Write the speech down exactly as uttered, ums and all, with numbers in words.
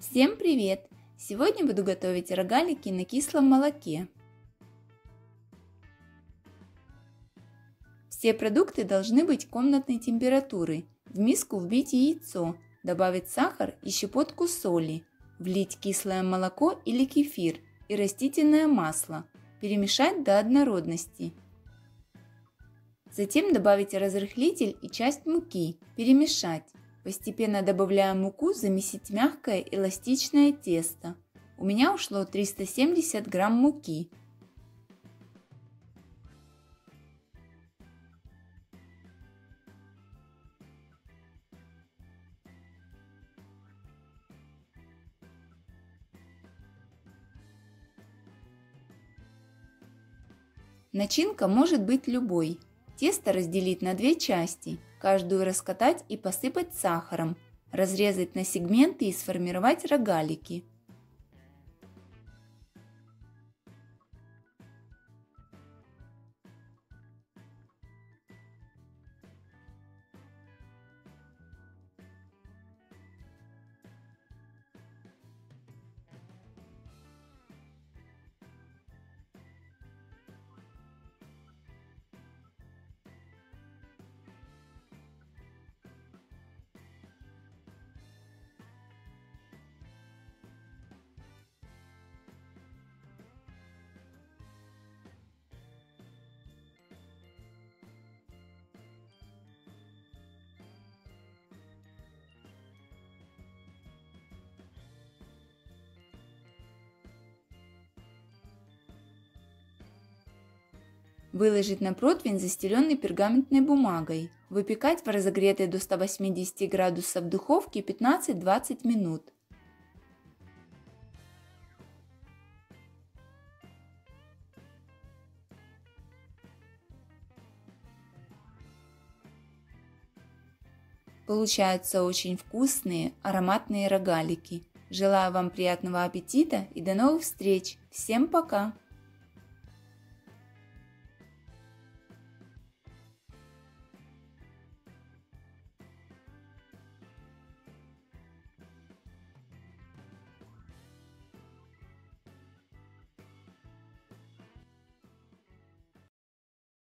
Всем привет! Сегодня буду готовить рогалики на кислом молоке. Все продукты должны быть комнатной температуры. В миску вбить яйцо, добавить сахар и щепотку соли, влить кислое молоко или кефир и растительное масло, перемешать до однородности. Затем добавить разрыхлитель и часть муки, перемешать. Постепенно добавляя муку, замесить мягкое эластичное тесто. У меня ушло триста семьдесят грамм муки. Начинка может быть любой. Тесто разделить на две части, каждую раскатать и посыпать сахаром, разрезать на сегменты и сформировать рогалики. Выложить на противень, застеленный пергаментной бумагой. Выпекать в разогретой до ста восьмидесяти градусов духовке пятнадцать-двадцать минут. Получаются очень вкусные, ароматные рогалики. Желаю вам приятного аппетита и до новых встреч! Всем пока!